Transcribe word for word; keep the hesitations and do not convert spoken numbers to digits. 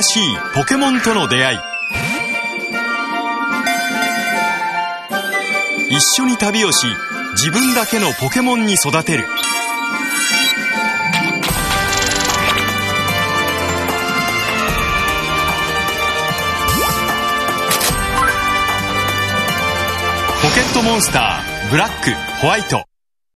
新しいポケモンとの出会い、一緒に旅をし、自分だけのポケモンに育てる。ポケットモンスターブラック、ホワイト。